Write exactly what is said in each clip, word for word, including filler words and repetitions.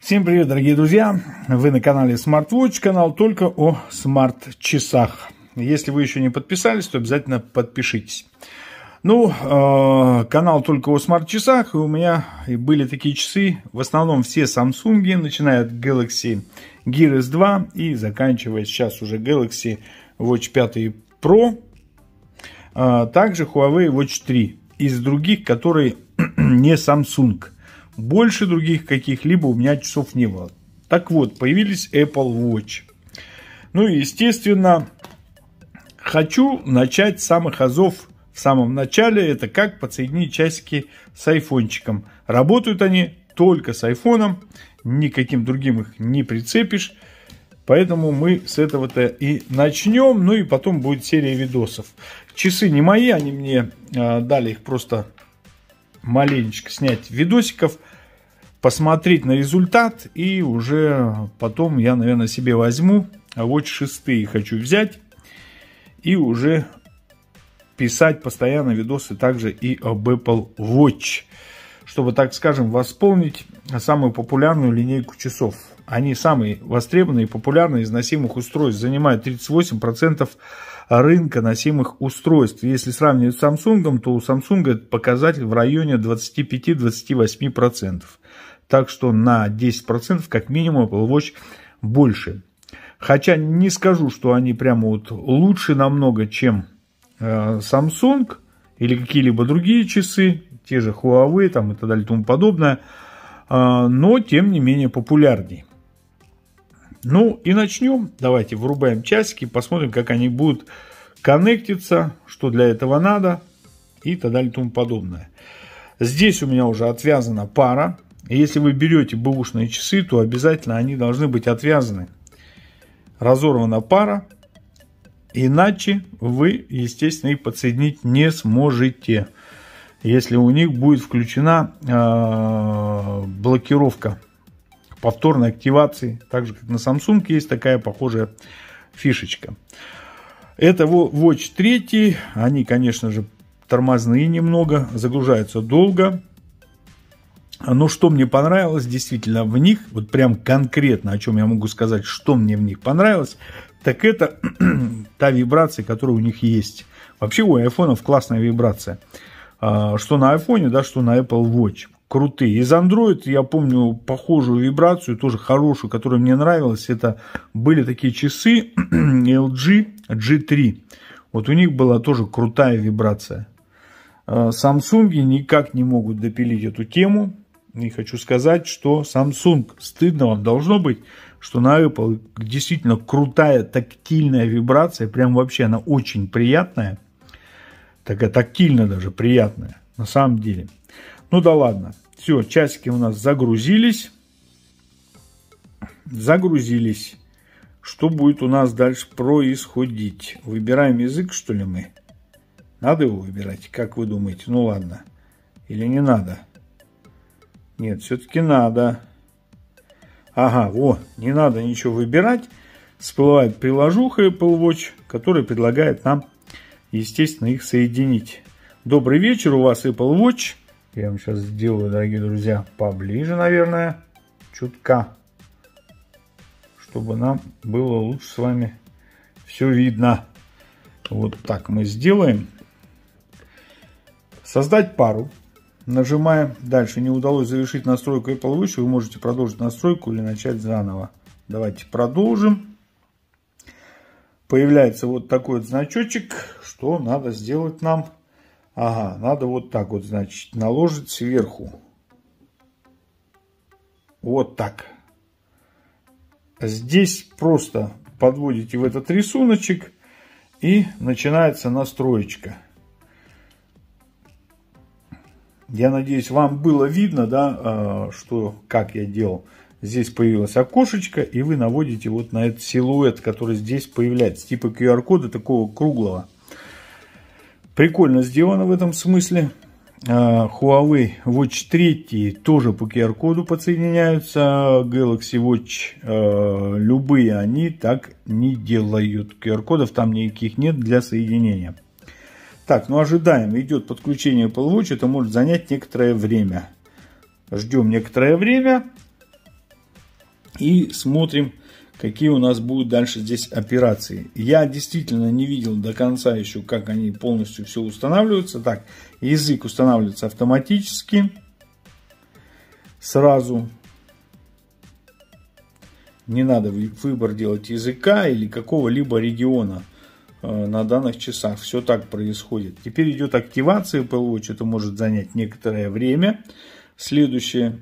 Всем привет, дорогие друзья! Вы на канале SmartWatch, канал только о смарт-часах. Если вы еще не подписались, то обязательно подпишитесь. Ну, э, канал только о смарт-часах, и у меня были такие часы, в основном все Samsung, начиная от Galaxy Gear эс два и заканчивая сейчас уже Galaxy Watch пять Pro, э, также Huawei Watch три, из других, которые не Samsung. Больше других каких-либо у меня часов не было. Так вот, появились Apple Watch. Ну и, естественно, хочу начать с самых азов. В самом начале это как подсоединить часики с айфончиком. Работают они только с айфоном. Никаким другим их не прицепишь. Поэтому мы с этого-то и начнем. Ну и потом будет серия видосов. Часы не мои, они мне э, дали их просто... маленечко снять видосиков, посмотреть на результат, и уже потом я, наверное, себе возьму, а вот шестые хочу взять, и уже писать постоянно видосы также и об Apple Watch, чтобы, так скажем, восполнить самую популярную линейку часов. Они самые востребованные и популярные из носимых устройств, занимают тридцать восемь процентов рынка носимых устройств. Если сравнивать с Samsung, то у Samsung этот показатель в районе двадцати пяти — двадцати восьми процентов. Так что на десять процентов как минимум Apple Watch больше. Хотя не скажу, что они прямо вот лучше намного, чем Samsung или какие-либо другие часы, те же Huawei там и так далее и тому подобное, но тем не менее популярнее. Ну и начнем. Давайте врубаем часики, посмотрим, как они будут коннектиться, что для этого надо и так далее и тому подобное. Здесь у меня уже отвязана пара. Если вы берете бэушные часы, то обязательно они должны быть отвязаны. Разорвана пара. Иначе вы, естественно, их подсоединить не сможете, если у них будет включена э, блокировка повторной активации, так же как на Samsung есть такая похожая фишечка. Это Watch три, они, конечно же, тормозные немного, загружаются долго. Но что мне понравилось действительно в них, вот прям конкретно, о чем я могу сказать, что мне в них понравилось, так это та вибрация, которая у них есть. Вообще у айфонов классная вибрация. Что на айфоне, да, что на Apple Watch. Крутые. Из Android я помню похожую вибрацию, тоже хорошую, которая мне нравилась. Это были такие часы эл джи джи три. Вот у них была тоже крутая вибрация. Samsung никак не могут допилить эту тему. И хочу сказать, что Samsung, стыдно вам должно быть, что на Apple действительно крутая тактильная вибрация. Прям вообще она очень приятная. Такая тактильно даже приятная. На самом деле. Ну да ладно, все, часики у нас загрузились, загрузились, что будет у нас дальше происходить? Выбираем язык, что ли мы? Надо его выбирать, как вы думаете? Ну ладно, или не надо? Нет, все-таки надо. Ага, о, не надо ничего выбирать, всплывает приложуха Apple Watch, которая предлагает нам, естественно, их соединить. Добрый вечер, у вас Apple Watch. Я вам сейчас сделаю, дорогие друзья, поближе, наверное, чутка, чтобы нам было лучше с вами все видно. Вот так мы сделаем. Создать пару. Нажимаем. Дальше не удалось завершить настройку Apple Watch. Вы можете продолжить настройку или начать заново. Давайте продолжим. Появляется вот такой вот значочек, что надо сделать нам. Ага, надо вот так вот, значит, наложить сверху. Вот так. Здесь просто подводите в этот рисуночек, и начинается настроечка. Я надеюсь, вам было видно, да, что, как я делал. Здесь появилось окошечко, и вы наводите вот на этот силуэт, который здесь появляется. Типа ку ар кода такого круглого. Прикольно сделано в этом смысле. Huawei Watch три тоже по ку ар коду подсоединяются. Galaxy Watch любые они так не делают. ку ар кодов там никаких нет для соединения. Так, ну ожидаем. Идет подключение Apple Watch. Это может занять некоторое время. Ждем некоторое время. и смотрим, какие у нас будут дальше здесь операции. Я действительно не видел до конца еще, как они полностью все устанавливаются. Так, язык устанавливается автоматически. Сразу. Не надо выбор делать языка или какого-либо региона на данных часах. Все так происходит. Теперь идет активация Apple Watch. Это может занять некоторое время. Следующее.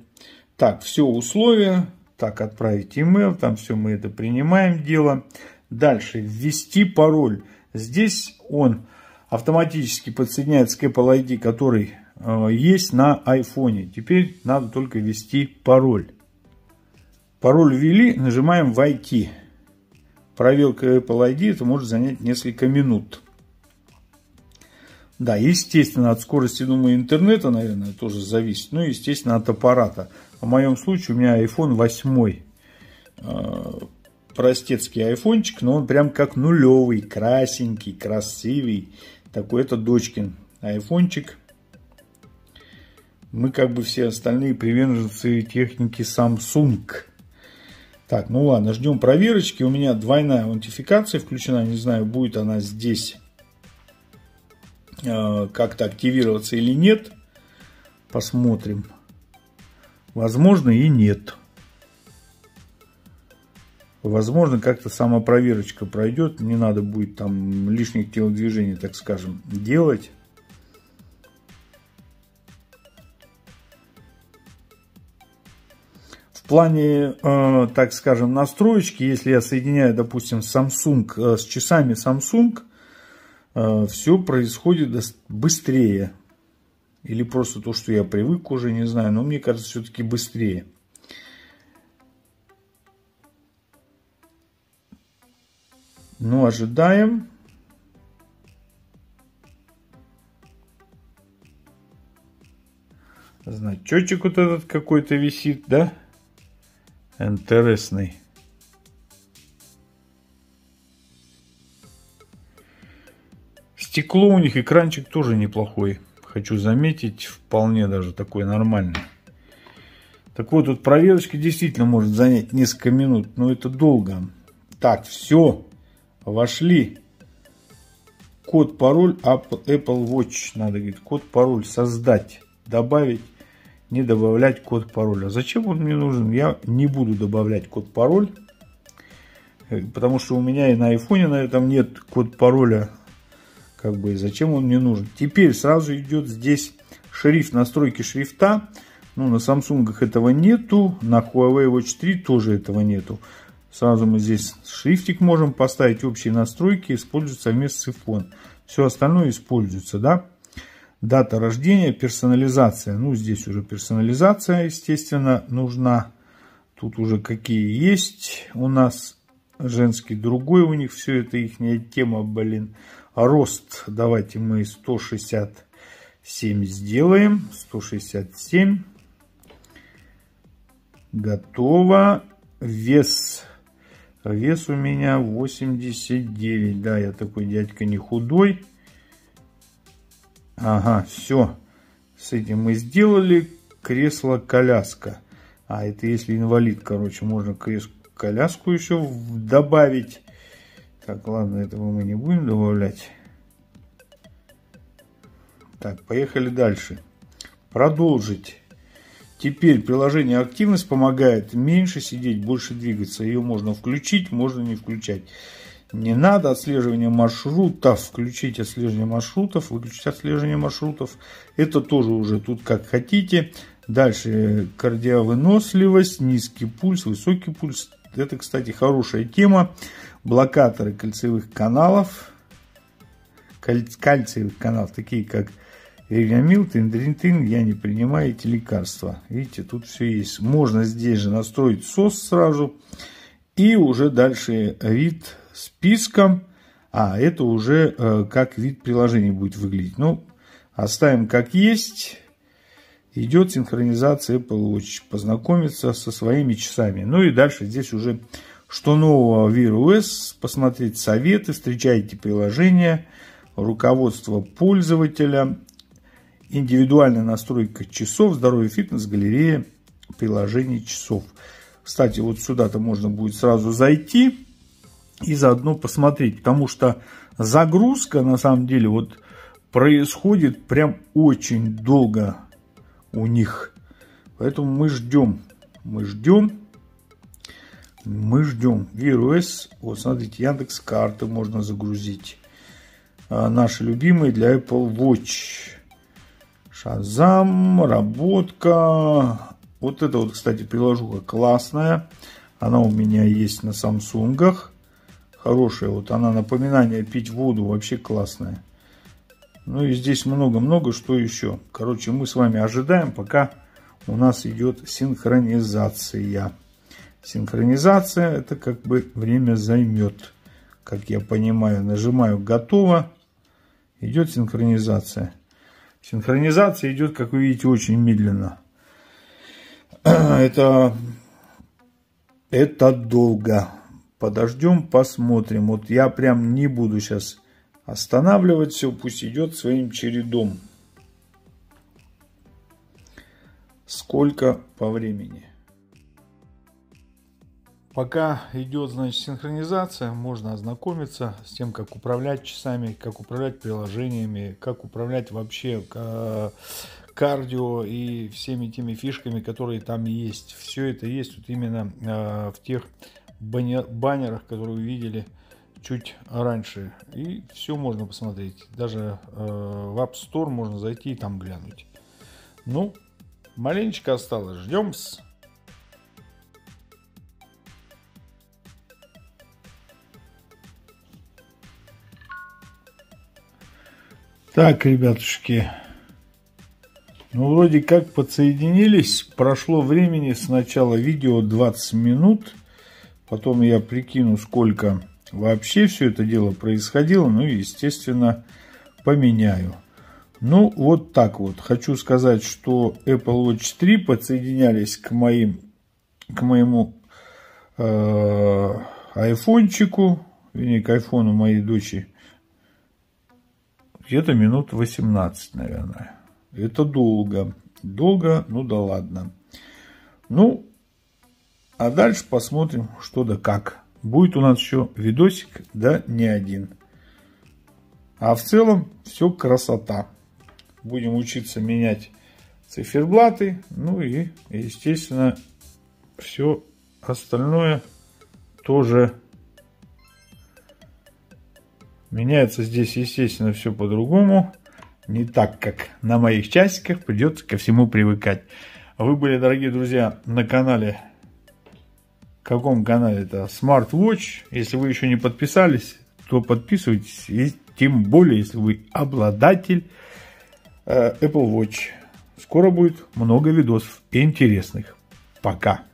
Так, все условия. Так, отправить email, там все мы это принимаем дело. Дальше, ввести пароль. Здесь он автоматически подсоединяется к Apple ай ди, который э, есть на iPhone. Теперь надо только ввести пароль. Пароль ввели, нажимаем «Войти». Проверка Apple ай ди, это может занять несколько минут. Да, естественно, от скорости, думаю, интернета, наверное, тоже зависит. Ну, естественно, от аппарата. В моем случае у меня айфон восемь. Э, простецкий айфончик, но он прям как нулевый, красенький, красивый. Такой это дочкин айфончик. Мы, как бы все остальные, приверженцы техники Samsung. Так, ну ладно, ждем проверочки. У меня двойная аутентификация включена. Не знаю, будет она здесь как-то активироваться или нет. Посмотрим. Возможно, и нет. Возможно, как-то сама проверочка пройдет. Не надо будет там лишних телодвижений, так скажем, делать. В плане, э, так скажем, настроечки, если я соединяю, допустим, Samsung э, с часами Samsung, все происходит быстрее. Или просто то, что я привык уже, не знаю. Но мне кажется, все-таки быстрее. Ну, ожидаем. Значочек вот этот какой-то висит, да? Интересный. Стекло у них, экранчик тоже неплохой. Хочу заметить, вполне даже такой нормальный. Так вот, тут проверочка действительно может занять несколько минут, но это долго. Так, все. Вошли. Код, пароль, Apple Watch. Надо говорить, код, пароль создать, добавить, не добавлять код, пароль. А зачем он мне нужен? Я не буду добавлять код, пароль. Потому что у меня и на iPhone на этом нет код, пароля. Как бы зачем он мне нужен? Теперь сразу идет здесь шрифт, настройки шрифта. Ну, на Samsung этого нету, на Huawei Watch три тоже этого нету. Сразу мы здесь шрифтик можем поставить, общие настройки используются вместо iPhone. Все остальное используется, да? Дата рождения, персонализация. Ну, здесь уже персонализация, естественно, нужна. Тут уже какие есть у нас женский, другой у них, все это их тема, блин. Рост давайте мы сто шестьдесят семь сделаем. сто шестьдесят семь. Готово. Вес. Вес у меня восемьдесят девять. Да, я такой дядька не худой. Ага, все. С этим мы сделали. Кресло-коляска. А, это если инвалид, короче, можно кресло-коляску еще добавить. Так, ладно, этого мы не будем добавлять. Так, поехали дальше. Продолжить. Теперь приложение «Активность» помогает меньше сидеть, больше двигаться. Ее можно включить, можно не включать. Не надо отслеживание маршрутов. Включить отслеживание маршрутов, выключить отслеживание маршрутов. Это тоже уже тут как хотите. Дальше кардиовыносливость, низкий пульс, высокий пульс. Это, кстати, хорошая тема. Блокаторы кальциевых каналов. Каль... Кальциевых каналов, такие как Ревимил, Тендринтин, я не принимаю эти лекарства. Видите, тут все есть. Можно здесь же настроить эс о эс сразу. И уже дальше вид списком. А, это уже э, как вид приложения будет выглядеть. Ну, оставим как есть. Идет синхронизация Apple Watch. Познакомиться со своими часами. Ну и дальше здесь уже что нового в iOS. Посмотреть советы. Встречайте приложение. Руководство пользователя. Индивидуальная настройка часов. Здоровье, фитнес, галерея приложений часов. Кстати, вот сюда-то можно будет сразу зайти и заодно посмотреть, потому что загрузка на самом деле вот происходит прям очень долго у них. Поэтому мы ждем, мы ждем, мы ждем. ви эр о эс, вот смотрите, Яндекс карты можно загрузить. А наши любимые для Apple Watch. Шазам, работка. Вот это вот, кстати, приложуха классная. Она у меня есть на Samsung. Хорошая. Вот она, напоминание пить воду, вообще классная. Ну и здесь много-много что еще. Короче, мы с вами ожидаем, пока у нас идет синхронизация. Синхронизация, это как бы время займет. Как я понимаю, нажимаю «Готово». Идет синхронизация. Синхронизация идет, как вы видите, очень медленно. Это, это долго. Подождем, посмотрим. Вот я прям не буду сейчас останавливать все. Пусть идет своим чередом. Сколько по времени? Пока идет, значит, синхронизация, можно ознакомиться с тем, как управлять часами, как управлять приложениями, как управлять вообще кардио и всеми теми фишками, которые там есть. Все это есть вот именно в тех баннерах, которые вы видели чуть раньше. И все можно посмотреть. Даже в App Store можно зайти и там глянуть. Ну, маленечко осталось. Ждем-с. Так, ребятушки, ну вроде как подсоединились, прошло времени с начала видео двадцать минут, потом я прикину, сколько вообще все это дело происходило, ну и, естественно, поменяю. Ну, вот так вот, хочу сказать, что Apple Watch три подсоединялись к, моим, к моему э, айфончику, вернее, к айфону моей дочери. Где-то минут восемнадцать, наверное. Это долго. Долго, ну да ладно. Ну, а дальше посмотрим, что да как. Будет у нас еще видосик, да не один. А в целом все красота. Будем учиться менять циферблаты. Ну и, естественно, все остальное тоже меняется здесь, естественно, все по-другому. Не так, как на моих часиках. Придется ко всему привыкать. Вы были, дорогие друзья, на канале... В каком канале это? SmartWatch. Если вы еще не подписались, то подписывайтесь. И тем более, если вы обладатель Apple Watch. Скоро будет много видосов интересных. Пока.